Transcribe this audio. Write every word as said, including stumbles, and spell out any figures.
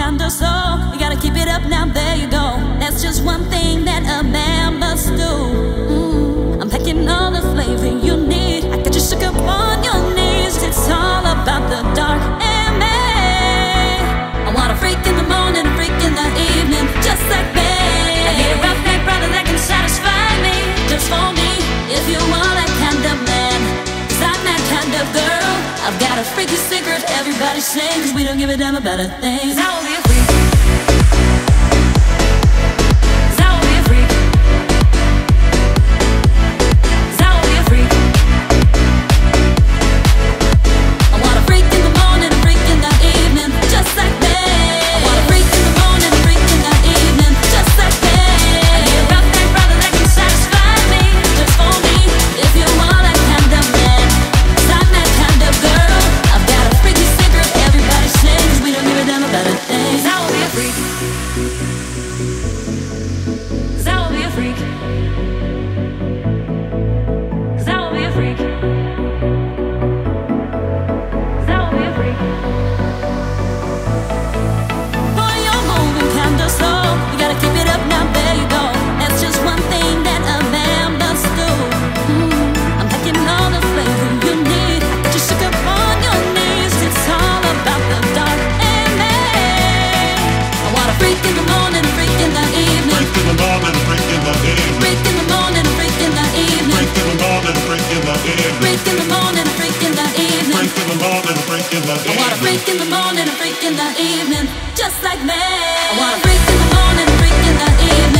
time to soar. You gotta keep it up now, there you go. That's just one thing that a man must do. Mm, I'm packing all the flavor you need. I got you shook up on your knees. It's all about the dark and me. I want a freak in the morning, a freak in the evening, just like me. I need a roughneck brother that can satisfy me, just for me. If you want that kind of man, 'cause I'm that kind of girl. I've got a freaky secret everybody sings. We don't give a damn about a thing. 'Cause I will be a freak. 'Cause I will be a freak. 'Cause I will be a freak. I want a freak in the morning, a freak in the evening, just like me. I want a freak in the morning, a freak in the evening, just like me. I need a roughneck brother that can satisfy me, just for me. If you want that kind of man, 'cause I'm that kind of girl. In the evening, just like me. I want a freak in the morning, a freak in the evening.